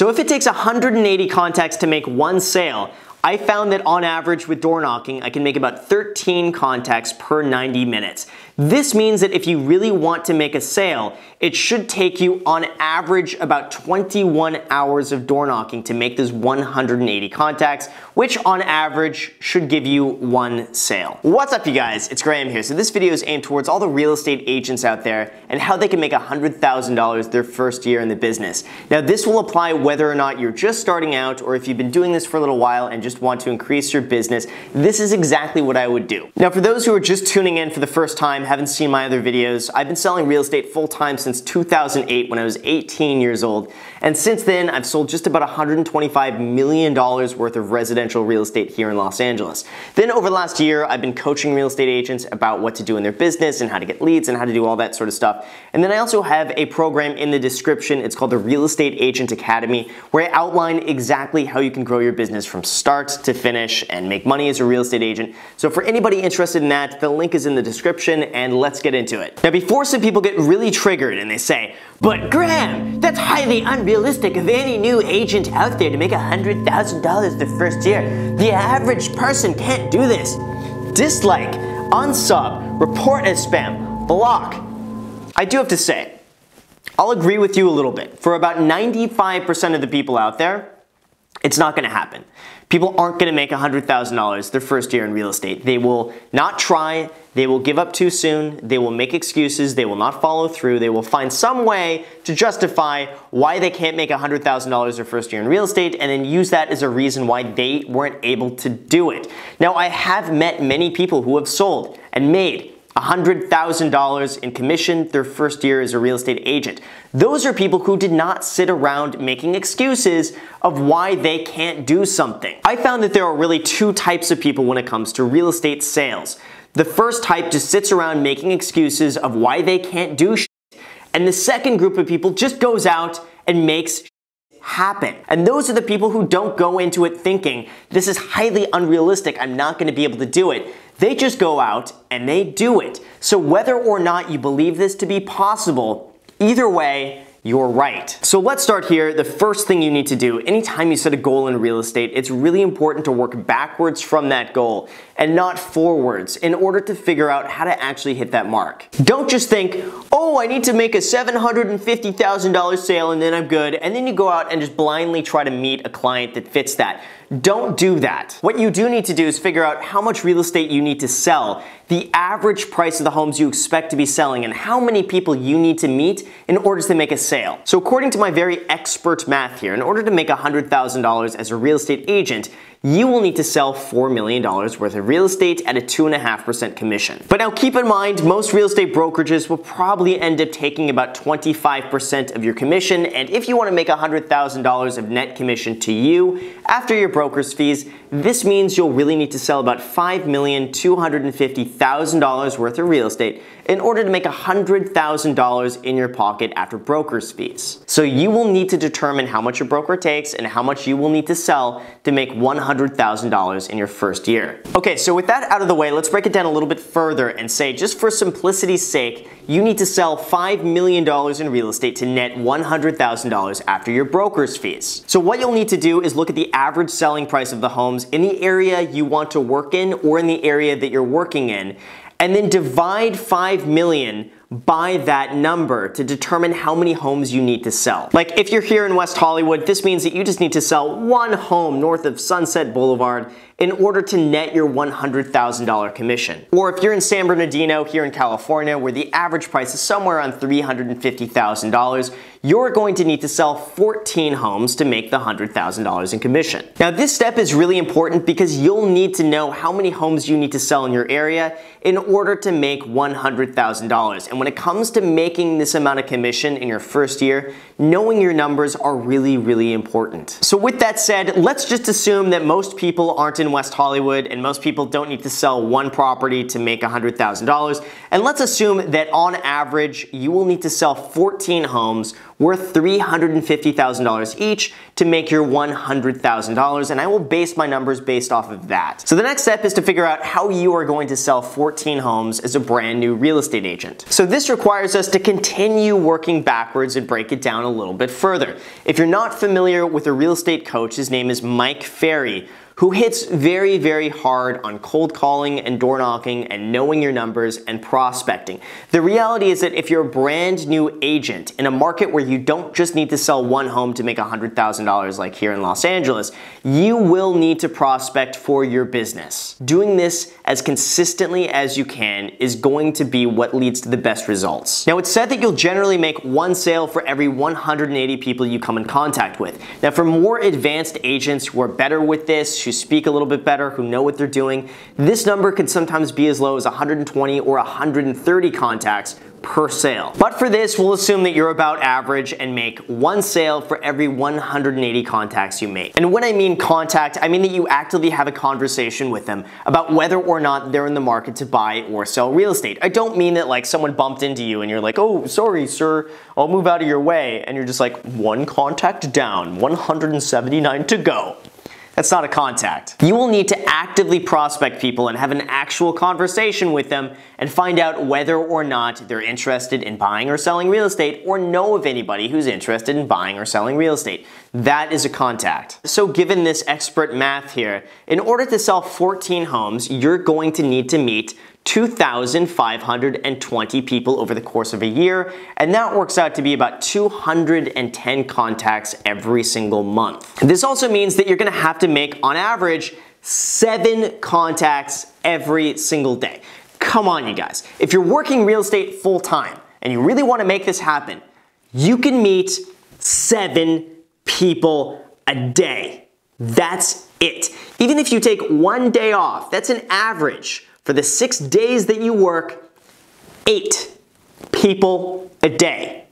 So if it takes 180 contacts to make one sale, I found that on average with door knocking, I can make about 13 contacts per 90 minutes. This means that if you really want to make a sale, it should take you on average about 21 hours of door knocking to make those 180 contacts, which on average should give you one sale. What's up, you guys? It's Graham here. So this video is aimed towards all the real estate agents out there and how they can make $100,000 their first year in the business. Now this will apply whether or not you're just starting out or if you've been doing this for a little while and just want to increase your business. This is exactly what I would do. Now, for those who are just tuning in for the first time, haven't seen my other videos, I've been selling real estate full-time since 2008 when I was 18 years old. And since then, I've sold just about $125 million worth of residential real estate here in Los Angeles. Then over the last year, I've been coaching real estate agents about what to do in their business and how to get leads and how to do all that sort of stuff. And then I also have a program in the description. It's called the Real Estate Agent Academy, where I outline exactly how you can grow your business from start to finish and make money as a real estate agent. So for anybody interested in that, the link is in the description, and let's get into it. Now, before some people get really triggered and they say, "But Graham, that's highly unrealistic of any new agent out there to make $100,000 the first year. The average person can't do this." Dislike, unsub, report as spam, block. I do have to say, I'll agree with you a little bit. For about 95% of the people out there, it's not gonna happen. People aren't gonna make $100,000 their first year in real estate. They will not try, they will give up too soon, they will make excuses, they will not follow through, they will find some way to justify why they can't make $100,000 their first year in real estate and then use that as a reason why they weren't able to do it. Now, I have met many people who have sold and made $100,000 in commission their first year as a real estate agent. Those are people who did not sit around making excuses of why they can't do something. I found that there are really two types of people when it comes to real estate sales. The first type just sits around making excuses of why they can't do shit, and the second group of people just goes out and makes happen. And those are the people who don't go into it thinking, this is highly unrealistic, I'm not gonna be able to do it. They just go out and they do it. So whether or not you believe this to be possible, either way, you're right. So let's start here. The first thing you need to do, anytime you set a goal in real estate, it's really important to work backwards from that goal and not forwards in order to figure out how to actually hit that mark. Don't just think, oh, I need to make a $750,000 sale and then I'm good, and then you go out and just blindly try to meet a client that fits that. Don't do that. What you do need to do is figure out how much real estate you need to sell, the average price of the homes you expect to be selling, and how many people you need to meet in order to make a sale. So according to my very expert math here, in order to make $100,000 as a real estate agent, you will need to sell $4 million worth of real estate at a 2.5% commission. But now keep in mind, most real estate brokerages will probably end up taking about 25% of your commission, and if you want to make $100,000 of net commission to you after your broker's fees, this means you'll really need to sell about $5,250,000 worth of real estate in order to make $100,000 in your pocket after broker's fees. So you will need to determine how much your broker takes and how much you will need to sell to make $100,000 in your first year. Okay, so with that out of the way, let's break it down a little bit further and say, just for simplicity's sake, you need to sell $5 million in real estate to net $100,000 after your broker's fees. So what you'll need to do is look at the average selling price of the homes in the area you want to work in or in the area that you're working in, and then divide 5 million by that number to determine how many homes you need to sell. Like if you're here in West Hollywood, this means that you just need to sell one home north of Sunset Boulevard in order to net your $100,000 commission. Or if you're in San Bernardino here in California, where the average price is somewhere around $350,000, you're going to need to sell 14 homes to make the $100,000 in commission. Now this step is really important because you'll need to know how many homes you need to sell in your area in order to make $100,000. And when it comes to making this amount of commission in your first year, knowing your numbers are really, really important. So with that said, let's just assume that most people aren't in West Hollywood and most people don't need to sell one property to make $100,000. And let's assume that on average, you will need to sell 14 homes worth $350,000 each to make your $100,000, and I will base my numbers based off of that. So the next step is to figure out how you are going to sell 14 homes as a brand new real estate agent. So this requires us to continue working backwards and break it down a little bit further. If you're not familiar with a real estate coach, his name is Mike Ferry, who hits very, very hard on cold calling and door knocking and knowing your numbers and prospecting. The reality is that if you're a brand new agent in a market where you don't just need to sell one home to make $100,000 like here in Los Angeles, you will need to prospect for your business. Doing this as consistently as you can is going to be what leads to the best results. Now, it's said that you'll generally make one sale for every 180 people you come in contact with. Now, for more advanced agents who are better with this, who speak a little bit better, who know what they're doing, this number could sometimes be as low as 120 or 130 contacts per sale. But for this, we'll assume that you're about average and make one sale for every 180 contacts you make. And when I mean contact, I mean that you actively have a conversation with them about whether or not they're in the market to buy or sell real estate. I don't mean that like someone bumped into you and you're like, oh, sorry, sir, I'll move out of your way. And you're just like, one contact down, 179 to go. That's not a contact. You will need to actively prospect people and have an actual conversation with them and find out whether or not they're interested in buying or selling real estate or know of anybody who's interested in buying or selling real estate. That is a contact. So given this expert math here, in order to sell 14 homes, you're going to need to meet 2,520 people over the course of a year, and that works out to be about 210 contacts every single month. This also means that you're going to have to make, on average, 7 contacts every single day. Come on, you guys. If you're working real estate full-time and you really want to make this happen, you can meet 7 people a day. That's it. Even if you take one day off, that's an average. For the 6 days that you work, 8 people a day.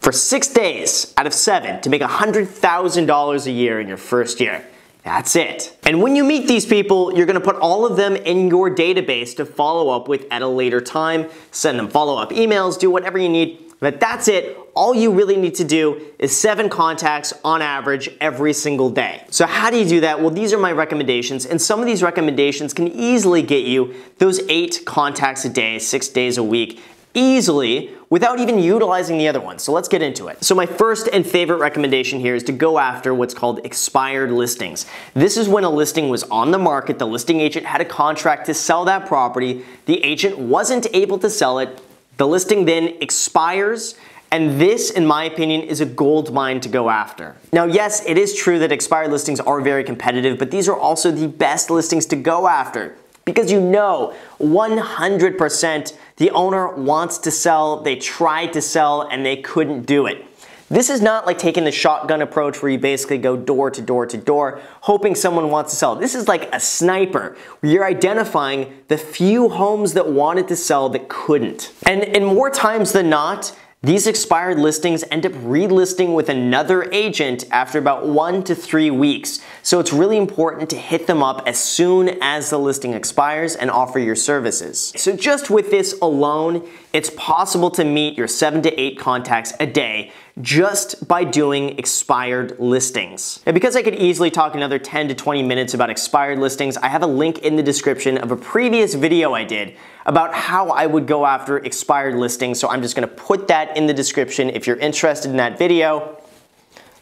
For 6 days out of 7 to make $100,000 a year in your first year. That's it. And when you meet these people, you're gonna put all of them in your database to follow up with at a later time, send them follow-up emails, do whatever you need, but that's it. All you really need to do is 7 contacts on average every single day. So how do you do that? Well, these are my recommendations, and some of these recommendations can easily get you those 8 contacts a day, 6 days a week, easily without even utilizing the other ones. So let's get into it. So my first and favorite recommendation here is to go after what's called expired listings. This is when a listing was on the market, the listing agent had a contract to sell that property, the agent wasn't able to sell it, the listing then expires, and this, in my opinion, is a gold mine to go after. Now, yes, it is true that expired listings are very competitive, but these are also the best listings to go after because you know 100% the owner wants to sell, they tried to sell, and they couldn't do it. This is not like taking the shotgun approach where you basically go door to door to door hoping someone wants to sell. This is like a sniper where you're identifying the few homes that wanted to sell that couldn't. And in more times than not, these expired listings end up relisting with another agent after about 1 to 3 weeks. So it's really important to hit them up as soon as the listing expires and offer your services. So just with this alone, it's possible to meet your 7 to 8 contacts a day just by doing expired listings. Now, because I could easily talk another 10 to 20 minutes about expired listings, I have a link in the description of a previous video I did about how I would go after expired listings, so I'm just gonna put that in the description if you're interested in that video.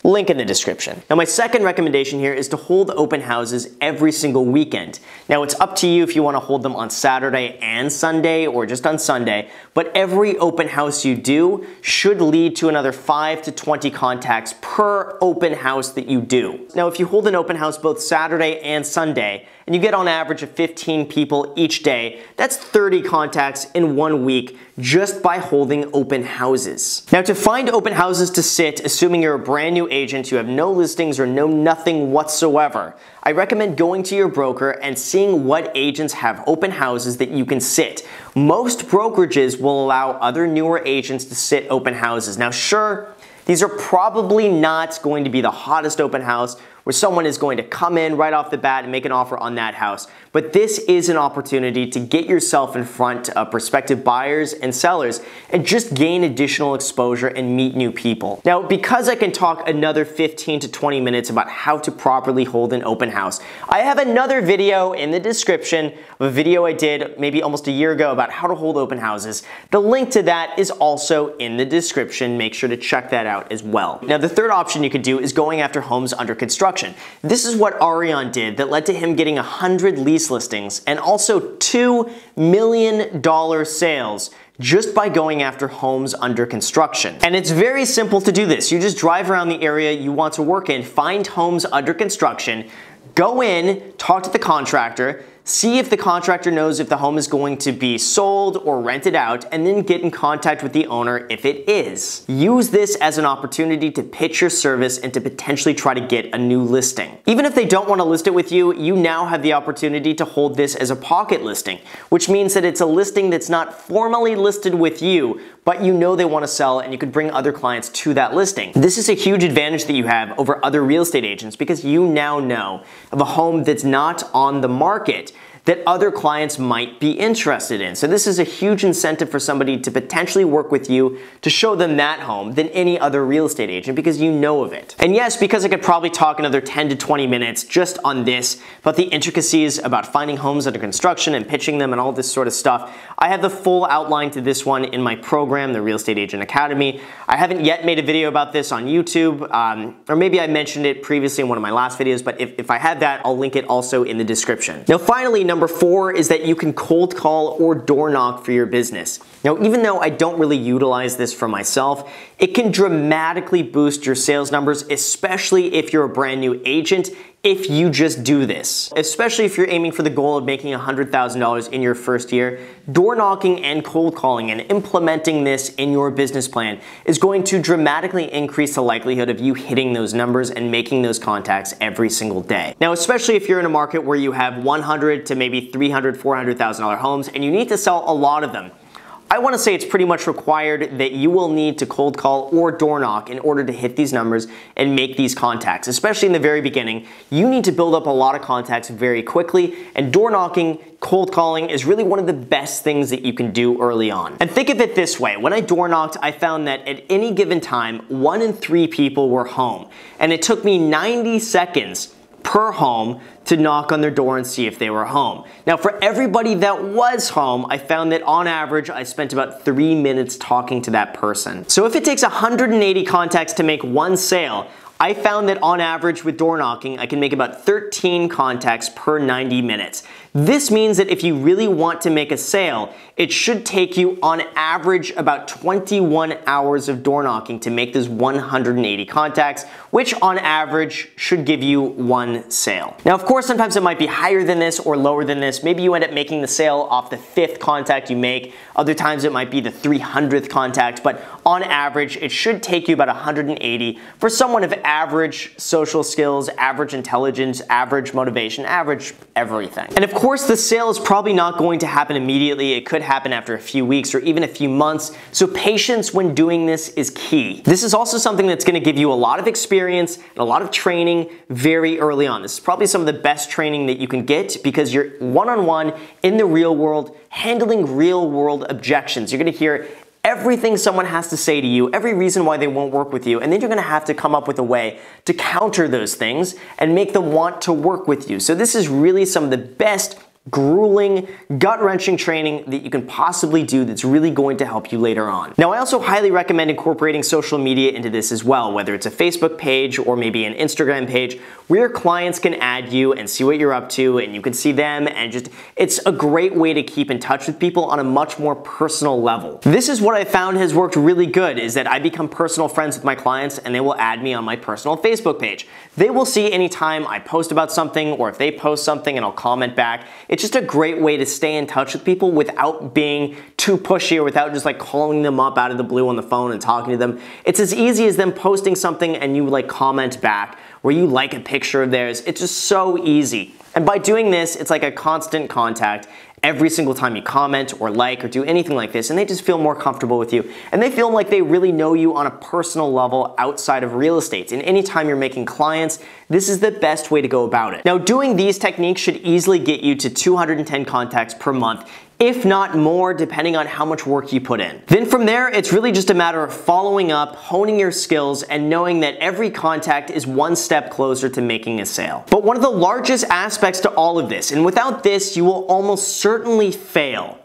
Link in the description. Now, my second recommendation here is to hold open houses every single weekend. Now, it's up to you if you want to hold them on Saturday and Sunday or just on Sunday, but every open house you do should lead to another 5 to 20 contacts per open house that you do. Now, if you hold an open house both Saturday and Sunday, and you get on average of 15 people each day, that's 30 contacts in 1 week just by holding open houses. Now, to find open houses to sit, assuming you're a brand new agent, you have no listings or no nothing whatsoever, I recommend going to your broker and seeing what agents have open houses that you can sit. Most brokerages will allow other newer agents to sit open houses. Now, sure, these are probably not going to be the hottest open house where someone is going to come in right off the bat and make an offer on that house. But this is an opportunity to get yourself in front of prospective buyers and sellers and just gain additional exposure and meet new people. Now, because I can talk another 15 to 20 minutes about how to properly hold an open house, I have another video in the description of a video I did maybe almost a year ago about how to hold open houses. The link to that is also in the description. Make sure to check that out as well. Now, the third option you could do is going after homes under construction. This is what Arion did that led to him getting 100 lease listings and also $2 million sales just by going after homes under construction. And it's very simple to do this. You just drive around the area you want to work in, find homes under construction, go in, talk to the contractor, see if the contractor knows if the home is going to be sold or rented out, and then get in contact with the owner if it is. Use this as an opportunity to pitch your service and to potentially try to get a new listing. Even if they don't want to list it with you, you now have the opportunity to hold this as a pocket listing, which means that it's a listing that's not formally listed with you, but you know they want to sell and you could bring other clients to that listing. This is a huge advantage that you have over other real estate agents because you now know of a home that's not on the market that other clients might be interested in. So this is a huge incentive for somebody to potentially work with you to show them that home than any other real estate agent because you know of it. And yes, because I could probably talk another 10 to 20 minutes just on this, about the intricacies about finding homes under construction and pitching them and all this sort of stuff, I have the full outline to this one in my program, the Real Estate Agent Academy. I haven't yet made a video about this on YouTube, or maybe I mentioned it previously in one of my last videos, but if I had that, I'll link it also in the description. Now finally, number four is that you can cold call or door knock for your business. Now, even though I don't really utilize this for myself, it can dramatically boost your sales numbers, especially if you're a brand new agent, if you just do this. Especially if you're aiming for the goal of making $100,000 in your first year, door knocking and cold calling and implementing this in your business plan is going to dramatically increase the likelihood of you hitting those numbers and making those contacts every single day. Now, especially if you're in a market where you have $100,000 to maybe $300,000, $400,000 homes and you need to sell a lot of them, I want to say it's pretty much required that you will need to cold call or door knock in order to hit these numbers and make these contacts. Especially in the very beginning, you need to build up a lot of contacts very quickly, and door knocking, cold calling is really one of the best things that you can do early on. And think of it this way, when I door knocked, I found that at any given time, 1 in 3 people were home, and it took me 90 seconds per home to knock on their door and see if they were home. Now, for everybody that was home, I found that on average, I spent about 3 minutes talking to that person. So if it takes 180 contacts to make 1 sale, I found that on average with door knocking, I can make about 13 contacts per 90 minutes. This means that if you really want to make a sale, it should take you on average about 21 hours of door knocking to make those 180 contacts, which on average should give you 1 sale. Now, of course, sometimes it might be higher than this or lower than this. Maybe you end up making the sale off the 5th contact you make. Other times it might be the 300th contact, but on average, it should take you about 180 for someone of average social skills, average intelligence, average motivation, average everything. And of course, the sale is probably not going to happen immediately. It could happen after a few weeks or even a few months. So patience when doing this is key. This is also something that's going to give you a lot of experience and a lot of training very early on. This is probably some of the best training that you can get because you're one-on-one in the real world, handling real world objections. You're going to hear everything someone has to say to you, every reason why they won't work with you, and then you're gonna have to come up with a way to counter those things and make them want to work with you. So this is really some of the best grueling, gut-wrenching training that you can possibly do that's really going to help you later on. Now, I also highly recommend incorporating social media into this as well, whether it's a Facebook page or maybe an Instagram page where your clients can add you and see what you're up to and you can see them, and just, it's a great way to keep in touch with people on a much more personal level. This is what I found has worked really good, is that I become personal friends with my clients and they will add me on my personal Facebook page. They will see anytime I post about something or if they post something and I'll comment back. It's just a great way to stay in touch with people without being too pushy or without just like calling them up out of the blue on the phone and talking to them. It's as easy as them posting something and you like comment back or you like a picture of theirs. It's just so easy. And by doing this, it's like a constant contact every single time you comment or like or do anything like this, and they just feel more comfortable with you, and they feel like they really know you on a personal level outside of real estate. And anytime you're making clients, this is the best way to go about it. Now, doing these techniques should easily get you to 210 contacts per month, if not more, depending on how much work you put in. Then from there, it's really just a matter of following up, honing your skills, and knowing that every contact is one step closer to making a sale. But one of the largest aspects to all of this, and without this, you will almost certainly fail.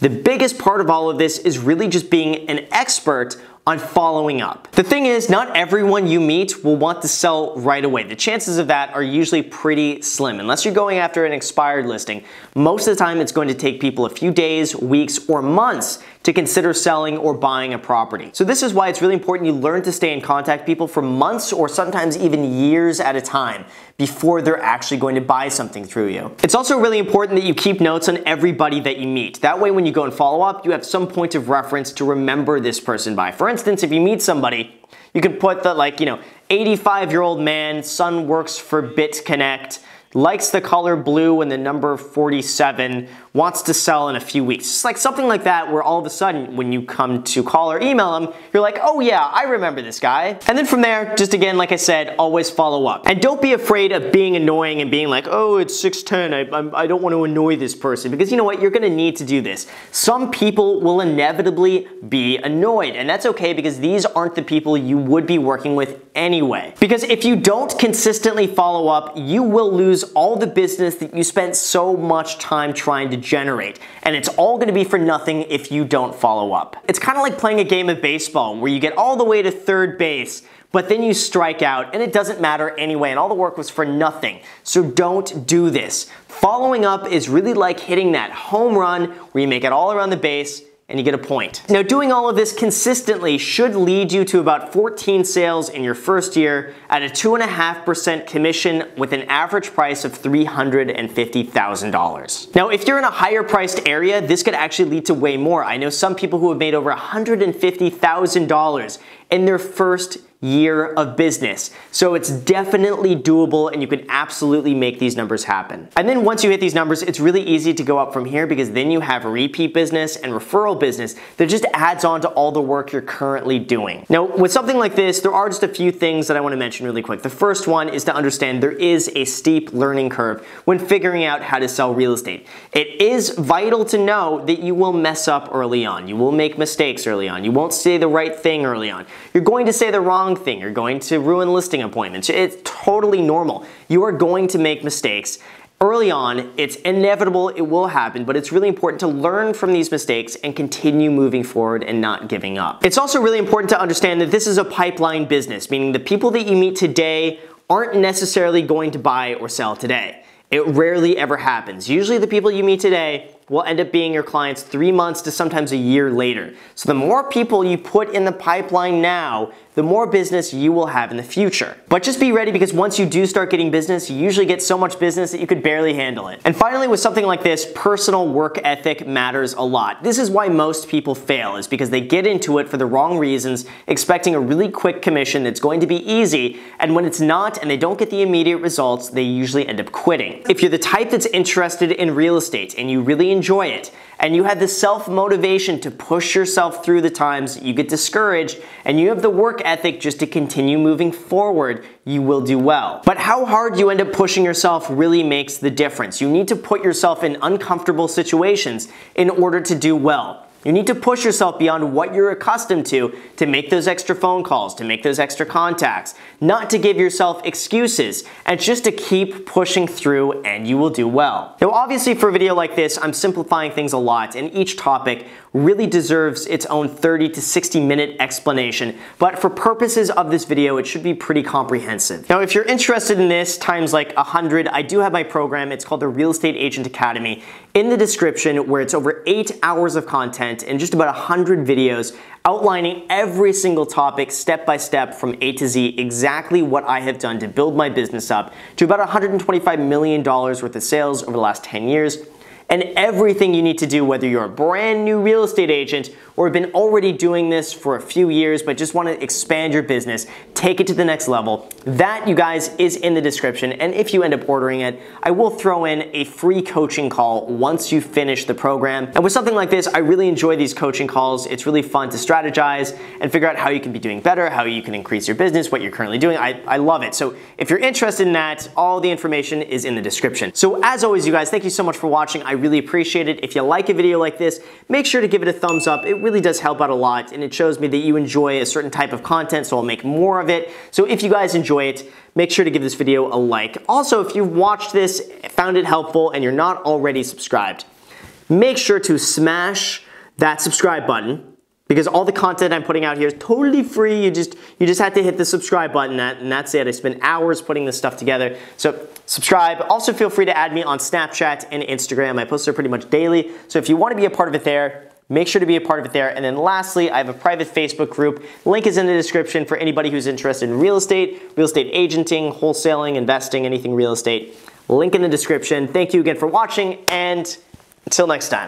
The biggest part of all of this is really just being an expert on following up. The thing is, not everyone you meet will want to sell right away. The chances of that are usually pretty slim. Unless you're going after an expired listing, most of the time it's going to take people a few days, weeks, or months to consider selling or buying a property. So this is why it's really important you learn to stay in contact with people for months or sometimes even years at a time before they're actually going to buy something through you. It's also really important that you keep notes on everybody that you meet. That way when you go and follow up, you have some point of reference to remember this person by. For instance, if you meet somebody, you can put that, like, you know, 85-year-old man, son works for BitConnect, likes the color blue and the number 47, wants to sell in a few weeks. It's like something like that where all of a sudden when you come to call or email them, you're like, oh yeah, I remember this guy. And then from there, just again, like I said, always follow up. And don't be afraid of being annoying and being like, oh, it's 6:10, I don't want to annoy this person, because you know what, you're going to need to do this. Some people will inevitably be annoyed, and that's okay, because these aren't the people you would be working with anyway. Because if you don't consistently follow up, you will lose all the business that you spent so much time trying to generate, and it's all going to be for nothing if you don't follow up. It's kind of like playing a game of baseball where you get all the way to third base, but then you strike out, and it doesn't matter anyway, and all the work was for nothing. So don't do this. Following up is really like hitting that home run where you make it all around the base and you get a point. Now, doing all of this consistently should lead you to about 14 sales in your first year at a 2.5% commission with an average price of $350,000. Now, if you're in a higher priced area, this could actually lead to way more. I know some people who have made over $150,000 in their first year of business. So it's definitely doable, and you can absolutely make these numbers happen. And then once you hit these numbers, it's really easy to go up from here, because then you have repeat business and referral business that just adds on to all the work you're currently doing. Now, with something like this, there are just a few things that I want to mention really quick. The first one is to understand there is a steep learning curve when figuring out how to sell real estate. It is vital to know that you will mess up early on. You will make mistakes early on. You won't say the right thing early on. You're going to say the wrong thing. You're going to ruin listing appointments. It's totally normal. You are going to make mistakes. Early on, it's inevitable, it will happen, but it's really important to learn from these mistakes and continue moving forward and not giving up. It's also really important to understand that this is a pipeline business, meaning the people that you meet today aren't necessarily going to buy or sell today. It rarely ever happens. Usually the people you meet today will end up being your clients 3 months to sometimes a year later. So the more people you put in the pipeline now, the more business you will have in the future. But just be ready, because once you do start getting business, you usually get so much business that you could barely handle it. And finally, with something like this, personal work ethic matters a lot. This is why most people fail, is because they get into it for the wrong reasons, expecting a really quick commission that's going to be easy, and when it's not and they don't get the immediate results, they usually end up quitting. If you're the type that's interested in real estate and you really enjoy it, and you have the self-motivation to push yourself through the times you get discouraged, and you have the work ethic just to continue moving forward, you will do well. But how hard you end up pushing yourself really makes the difference. You need to put yourself in uncomfortable situations in order to do well. You need to push yourself beyond what you're accustomed to make those extra phone calls, to make those extra contacts, not to give yourself excuses, and just to keep pushing through, and you will do well. Now, obviously for a video like this, I'm simplifying things a lot, and each topic really deserves its own 30 to 60-minute explanation, but for purposes of this video, it should be pretty comprehensive. Now, if you're interested in this times like 100, I do have my program. It's called the Real Estate Agent Academy, in the description, where it's over 8 hours of content and just about 100 videos outlining every single topic step by step from A to Z, exactly what I have done to build my business up to about $125 million worth of sales over the last 10 years, and everything you need to do, whether you're a brand new real estate agent or have been already doing this for a few years but just want to expand your business, take it to the next level, that, you guys, is in the description. And if you end up ordering it, I will throw in a free coaching call once you finish the program. And with something like this, I really enjoy these coaching calls. It's really fun to strategize and figure out how you can be doing better, how you can increase your business, what you're currently doing. I love it. So if you're interested in that, all the information is in the description. So as always, you guys, thank you so much for watching. I really appreciate it. If you like a video like this, make sure to give it a thumbs up. It really does help out a lot, and it shows me that you enjoy a certain type of content, so I'll make more of it. So if you guys enjoy it, make sure to give this video a like. Also, if you've watched this, found it helpful, and you're not already subscribed, make sure to smash that subscribe button, because all the content I'm putting out here is totally free. You just have to hit the subscribe button, and that's it. I spend hours putting this stuff together. So subscribe. Also, feel free to add me on Snapchat and Instagram. I post there pretty much daily. So if you want to be a part of it there, make sure to be a part of it there. And then lastly, I have a private Facebook group. Link is in the description for anybody who's interested in real estate agenting, wholesaling, investing, anything real estate. Link in the description. Thank you again for watching, and until next time.